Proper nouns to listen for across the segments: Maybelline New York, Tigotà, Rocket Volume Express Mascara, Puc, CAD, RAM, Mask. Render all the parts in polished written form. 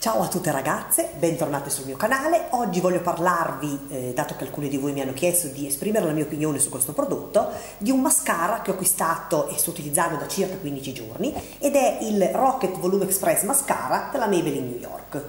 Ciao a tutte ragazze, bentornate sul mio canale. Oggi voglio parlarvi, dato che alcuni di voi mi hanno chiesto di esprimere la mia opinione su questo prodotto, di un mascara che ho acquistato e sto utilizzando da circa 15 giorni ed è il Rocket Volume Express Mascara della Maybelline New York.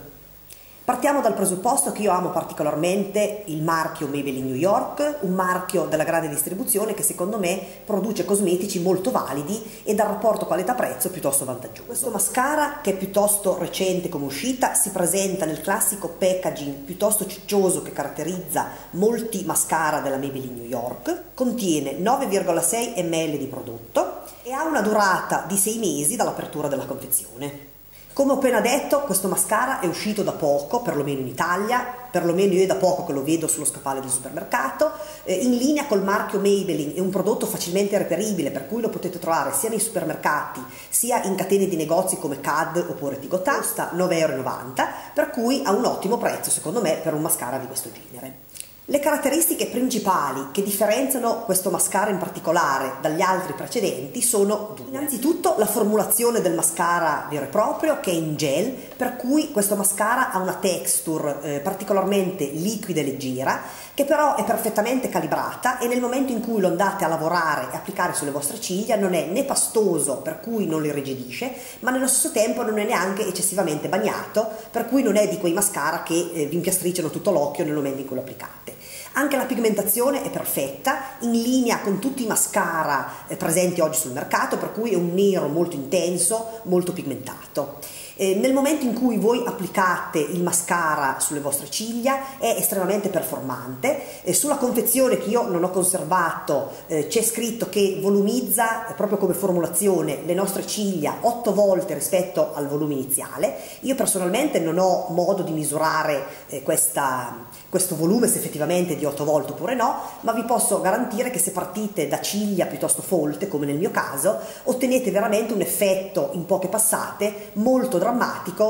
Partiamo dal presupposto che io amo particolarmente il marchio Maybelline New York, un marchio della grande distribuzione che secondo me produce cosmetici molto validi e dal rapporto qualità-prezzo piuttosto vantaggioso. Questo mascara, che è piuttosto recente come uscita, si presenta nel classico packaging piuttosto ciccioso che caratterizza molti mascara della Maybelline New York, contiene 9,6 ml di prodotto e ha una durata di 6 mesi dall'apertura della confezione. Come ho appena detto, questo mascara è uscito da poco, perlomeno in Italia, perlomeno io è da poco che lo vedo sullo scaffale del supermercato, in linea col marchio Maybelline. È un prodotto facilmente reperibile, per cui lo potete trovare sia nei supermercati, sia in catene di negozi come CAD oppure Tigotà. Costa 9,90 €, per cui ha un ottimo prezzo, secondo me, per un mascara di questo genere. Le caratteristiche principali che differenziano questo mascara in particolare dagli altri precedenti sono due. Innanzitutto la formulazione del mascara vero e proprio, che è in gel, per cui questo mascara ha una texture particolarmente liquida e leggera, che però è perfettamente calibrata e nel momento in cui lo andate a lavorare e applicare sulle vostre ciglia non è né pastoso, per cui non le irrigidisce, ma nello stesso tempo non è neanche eccessivamente bagnato, per cui non è di quei mascara che vi impiastricciano tutto l'occhio nel momento in cui lo applicate. Anche la pigmentazione è perfetta, in linea con tutti i mascara presenti oggi sul mercato, per cui è un nero molto intenso, molto pigmentato. Nel momento in cui voi applicate il mascara sulle vostre ciglia è estremamente performante. Sulla confezione, che io non ho conservato, c'è scritto che volumizza, proprio come formulazione, le nostre ciglia 8 volte rispetto al volume iniziale. Io personalmente non ho modo di misurare questo volume, se effettivamente è di 8 volte oppure no, ma vi posso garantire che se partite da ciglia piuttosto folte, come nel mio caso, ottenete veramente un effetto in poche passate molto drammatico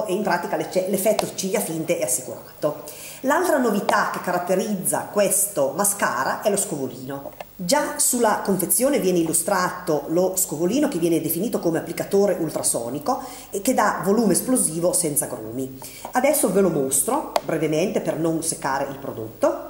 e in pratica l'effetto ciglia finte è assicurato. L'altra novità che caratterizza questo mascara è lo scovolino. Già sulla confezione viene illustrato lo scovolino, che viene definito come applicatore ultrasonico e che dà volume esplosivo senza grumi. Adesso ve lo mostro brevemente per non seccare il prodotto.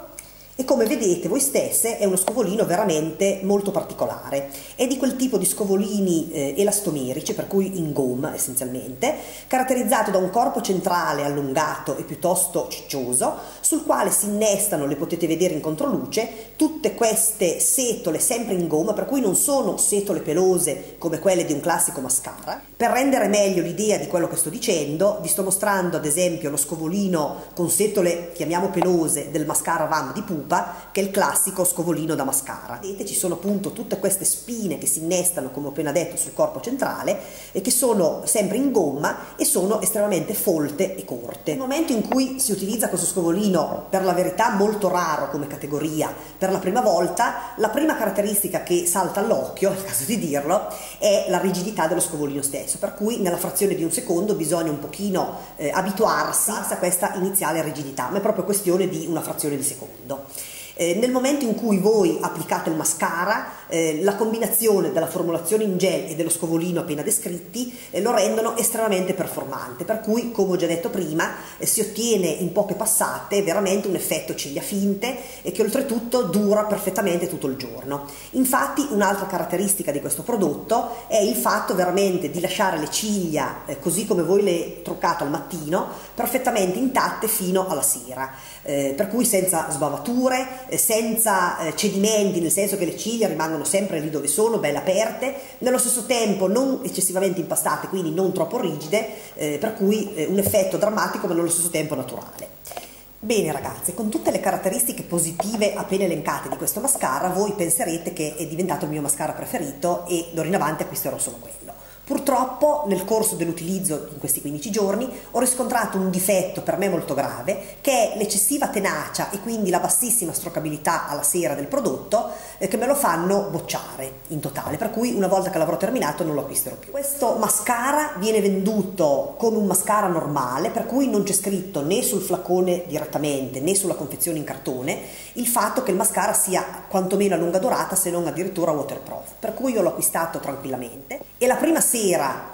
E come vedete voi stesse è uno scovolino veramente molto particolare, è di quel tipo di scovolini elastomerici, per cui in gomma essenzialmente, caratterizzato da un corpo centrale allungato e piuttosto ciccioso, sul quale si innestano, le potete vedere in controluce, tutte queste setole sempre in gomma, per cui non sono setole pelose come quelle di un classico mascara. Per rendere meglio l'idea di quello che sto dicendo, vi sto mostrando ad esempio lo scovolino con setole, chiamiamo pelose, del mascara RAM di Puc, che è il classico scovolino da mascara. Vedete, ci sono appunto tutte queste spine che si innestano, come ho appena detto, sul corpo centrale e che sono sempre in gomma e sono estremamente folte e corte. Nel momento in cui si utilizza questo scovolino, per la verità molto raro come categoria, per la prima volta, la prima caratteristica che salta all'occhio, nel caso di dirlo, è la rigidità dello scovolino stesso, per cui nella frazione di un secondo bisogna un pochino abituarsi a questa iniziale rigidità, ma è proprio questione di una frazione di secondo. Nel momento in cui voi applicate il mascara, la combinazione della formulazione in gel e dello scovolino appena descritti lo rendono estremamente performante, per cui, come ho già detto prima, si ottiene in poche passate veramente un effetto ciglia finte e che oltretutto dura perfettamente tutto il giorno. Infatti un'altra caratteristica di questo prodotto è il fatto veramente di lasciare le ciglia, così come voi le truccate al mattino, perfettamente intatte fino alla sera, per cui senza sbavature, senza cedimenti, nel senso che le ciglia rimangono sempre lì dove sono, belle aperte, nello stesso tempo non eccessivamente impastate, quindi non troppo rigide, per cui un effetto drammatico ma nello stesso tempo naturale. Bene ragazze, con tutte le caratteristiche positive appena elencate di questo mascara, voi penserete che è diventato il mio mascara preferito e d'ora in avanti acquisterò solo quello. Purtroppo nel corso dell'utilizzo in questi 15 giorni ho riscontrato un difetto per me molto grave, che è l'eccessiva tenacia e quindi la bassissima stroccabilità alla sera del prodotto, che me lo fanno bocciare in totale, per cui una volta che l'avrò terminato non lo acquisterò più. Questo mascara viene venduto come un mascara normale, per cui non c'è scritto né sul flaccone direttamente né sulla confezione in cartone il fatto che il mascara sia quantomeno a lunga durata, se non addirittura waterproof, per cui io l'ho acquistato tranquillamente. E la prima sera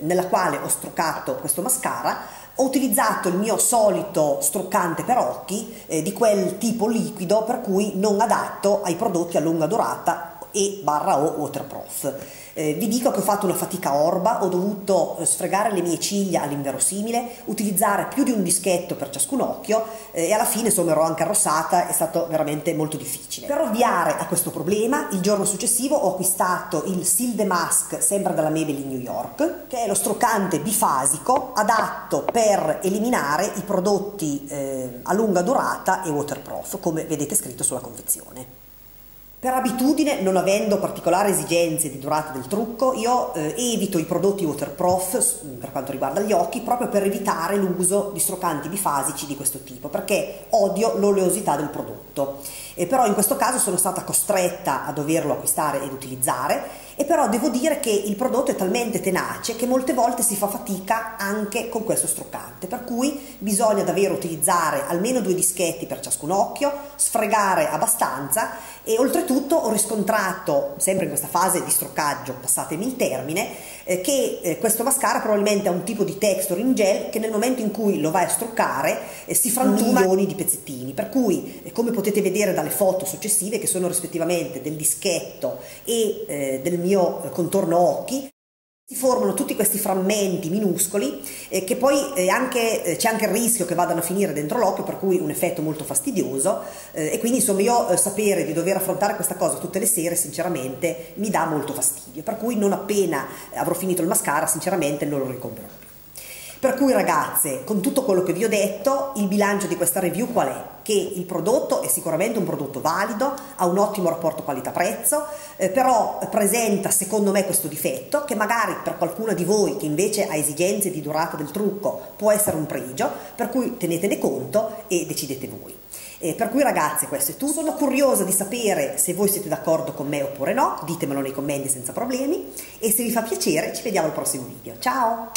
nella quale ho struccato questo mascara ho utilizzato il mio solito struccante per occhi di quel tipo liquido, per cui non adatto ai prodotti a lunga durata e barra o waterproof. Vi dico che ho fatto una fatica orba, ho dovuto sfregare le mie ciglia all'inverosimile, utilizzare più di un dischetto per ciascun occhio e alla fine insomma ero anche arrossata, è stato veramente molto difficile. Per ovviare a questo problema il giorno successivo ho acquistato il Seal the Mask, sempre dalla Maybelline New York, che è lo struccante bifasico adatto per eliminare i prodotti a lunga durata e waterproof, come vedete scritto sulla confezione. Per abitudine, non avendo particolari esigenze di durata del trucco, io evito i prodotti waterproof per quanto riguarda gli occhi, proprio per evitare l'uso di struccanti bifasici di questo tipo, perché odio l'oleosità del prodotto. Però in questo caso sono stata costretta a doverlo acquistare ed utilizzare, e però devo dire che il prodotto è talmente tenace che molte volte si fa fatica anche con questo struccante, per cui bisogna davvero utilizzare almeno 2 dischetti per ciascun occhio, sfregare abbastanza. E oltretutto ho riscontrato, sempre in questa fase di struccaggio, passatemi il termine, che questo mascara probabilmente ha un tipo di texture in gel che nel momento in cui lo vai a struccare si frantuma milioni di pezzettini, per cui come potete vedere dalle foto successive, che sono rispettivamente del dischetto e del mio contorno occhi, si formano tutti questi frammenti minuscoli che poi c'è anche il rischio che vadano a finire dentro l'occhio, per cui un effetto molto fastidioso, e quindi insomma io sapere di dover affrontare questa cosa tutte le sere sinceramente mi dà molto fastidio, per cui non appena avrò finito il mascara sinceramente non lo ricomprerò più. Per cui ragazze, con tutto quello che vi ho detto, il bilancio di questa review qual è? Che il prodotto è sicuramente un prodotto valido, ha un ottimo rapporto qualità-prezzo, però presenta secondo me questo difetto, che magari per qualcuna di voi che invece ha esigenze di durata del trucco può essere un pregio, per cui tenetene conto e decidete voi. Per cui ragazze, questo è tutto. Sono curiosa di sapere se voi siete d'accordo con me oppure no, ditemelo nei commenti senza problemi, e se vi fa piacere ci vediamo al prossimo video. Ciao!